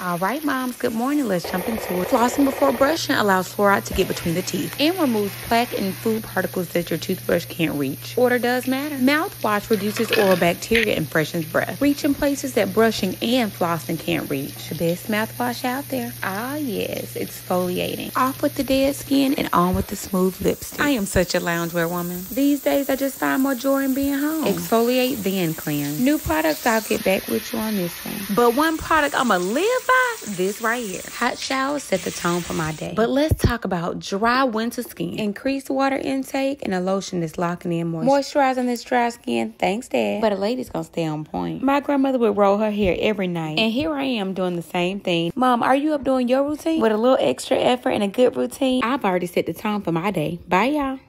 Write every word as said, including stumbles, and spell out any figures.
All right, moms, good morning. Let's jump into it. Flossing before brushing allows fluoride to get between the teeth and removes plaque and food particles that your toothbrush can't reach. Order does matter. Mouthwash reduces oral bacteria and freshens breath, reaching places that brushing and flossing can't reach. The best mouthwash out there. Ah, yes, exfoliating. Off with the dead skin and on with the smooth lipstick. I am such a loungewear woman. These days, I just find more joy in being home. Exfoliate, then cleanse. New products, I'll get back with you on this one. But one product I'ma live this right here. Hot showers set the tone for my day. But let's talk about dry winter skin. Increased water intake and a lotion that's locking in moisture. Moisturizing this dry skin. Thanks, Dad. But a lady's gonna stay on point. My grandmother would roll her hair every night. And here I am doing the same thing. Mom, are you up doing your routine? With a little extra effort and a good routine, I've already set the tone for my day. Bye, y'all.